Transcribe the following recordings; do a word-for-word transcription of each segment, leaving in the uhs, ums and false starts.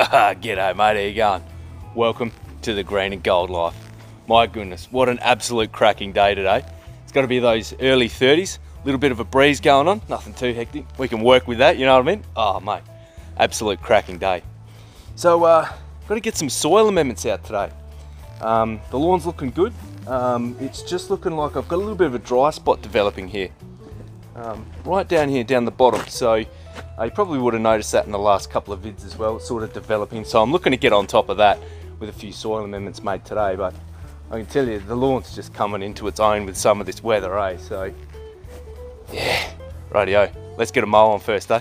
Haha, g'day mate, how you going? Welcome to the Green and Gold Life. My goodness, what an absolute cracking day today. It's got to be those early thirties, a little bit of a breeze going on, nothing too hectic. We can work with that, you know what I mean? Oh mate, absolute cracking day. So, uh, got to get some soil amendments out today. Um, the lawn's looking good. Um, it's just looking like I've got a little bit of a dry spot developing here. Um, right down here, down the bottom. So, I probably would have noticed that in the last couple of vids as well. It's sort of developing, so I'm looking to get on top of that with a few soil amendments made today, but I can tell you the lawn's just coming into its own with some of this weather, eh? So, yeah, rightio. Let's get a mow on first, eh?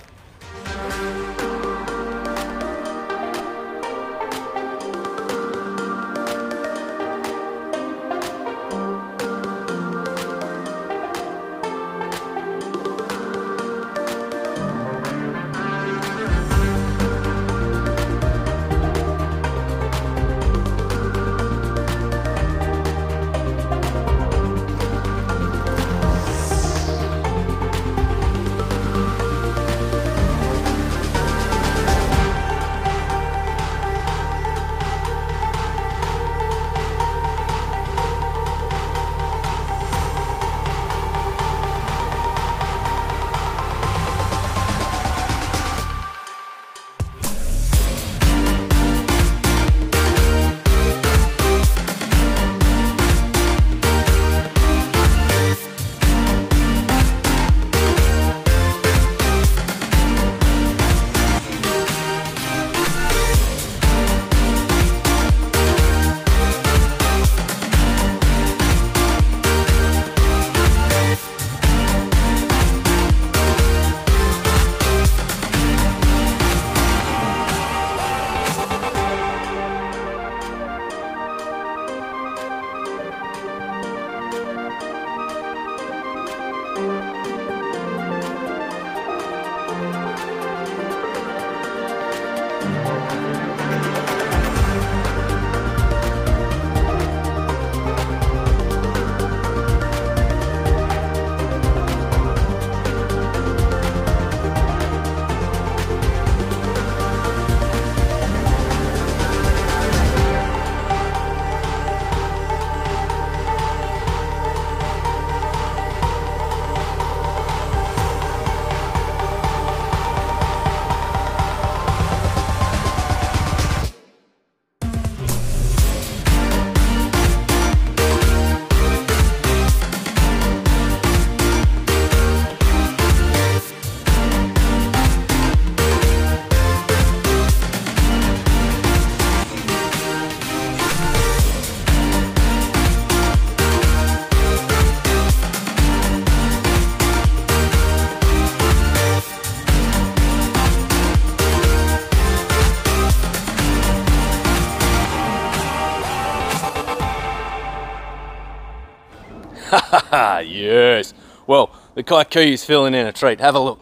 Haha, yes. Well, the Kikuyu's filling in a treat. Have a look.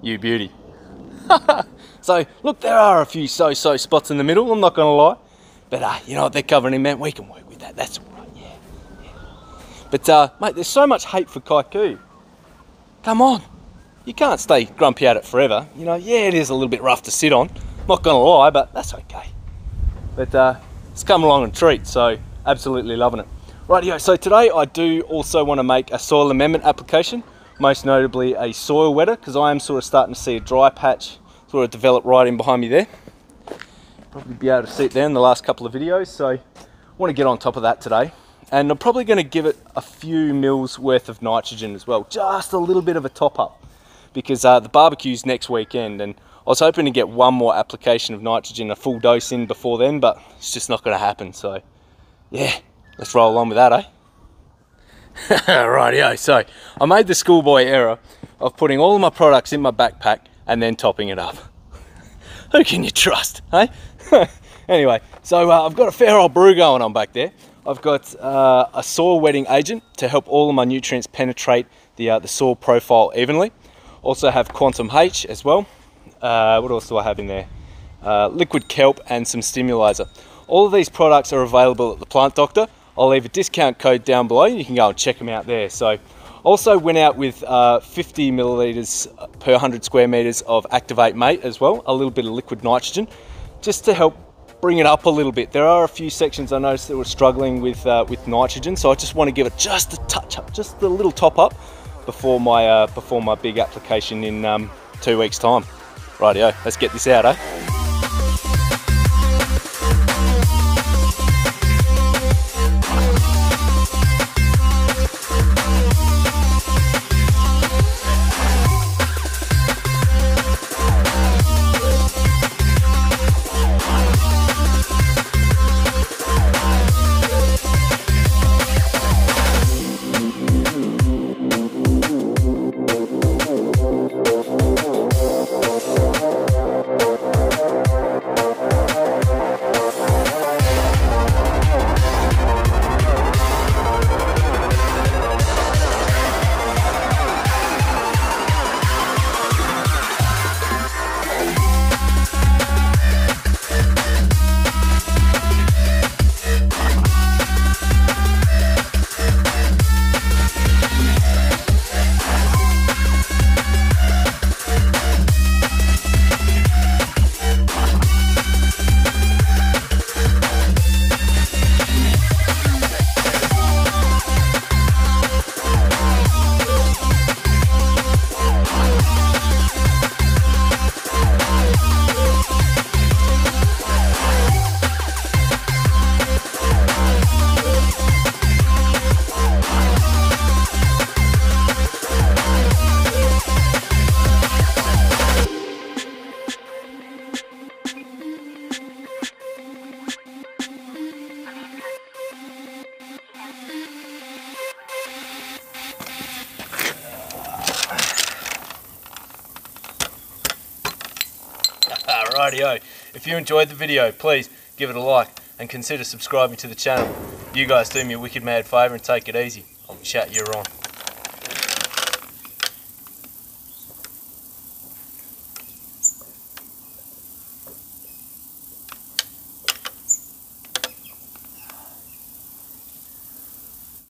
You beauty. So, look, there are a few so-so spots in the middle, I'm not going to lie. But, uh, you know what, they're covering in, man. We can work with that. That's all right, yeah. yeah. But, uh, mate, there's so much hate for Kikuyu. Come on. You can't stay grumpy at it forever. You know, yeah, it is a little bit rough to sit on. I'm not going to lie, but that's okay. But uh, it's come along and treat, so absolutely loving it. Rightio, so today I do also want to make a soil amendment application, most notably a soil wetter, because I am sort of starting to see a dry patch sort of develop right in behind me there. Probably be able to see it there in the last couple of videos, so I want to get on top of that today. And I'm probably going to give it a few mils worth of nitrogen as well, just a little bit of a top up, because uh, the barbecue's next weekend and I was hoping to get one more application of nitrogen, a full dose in before then, but it's just not going to happen, so yeah. Let's roll on with that, eh? Rightio, so I made the schoolboy error of putting all of my products in my backpack and then topping it up. Who can you trust, eh? Anyway, so uh, I've got a fair old brew going on back there. I've got uh, a soil wetting agent to help all of my nutrients penetrate the, uh, the soil profile evenly. Also have Quantum H as well. Uh, what else do I have in there? Uh, liquid kelp and some stimulizer. All of these products are available at the Plant Doctor. I'll leave a discount code down below. You can go and check them out there. So, also went out with uh, fifty millilitres per one hundred square metres of Activate Mate as well. A little bit of liquid nitrogen. just to help bring it up a little bit. There are a few sections I noticed that were struggling with uh, with nitrogen, so I just want to give it just a touch up, just a little top up before my uh, before my big application in um, two weeks' time. Rightio, let's get this out, eh? Rightio, if you enjoyed the video, please give it a like and consider subscribing to the channel. You guys do me a wicked mad favour and take it easy. I'll chat you on.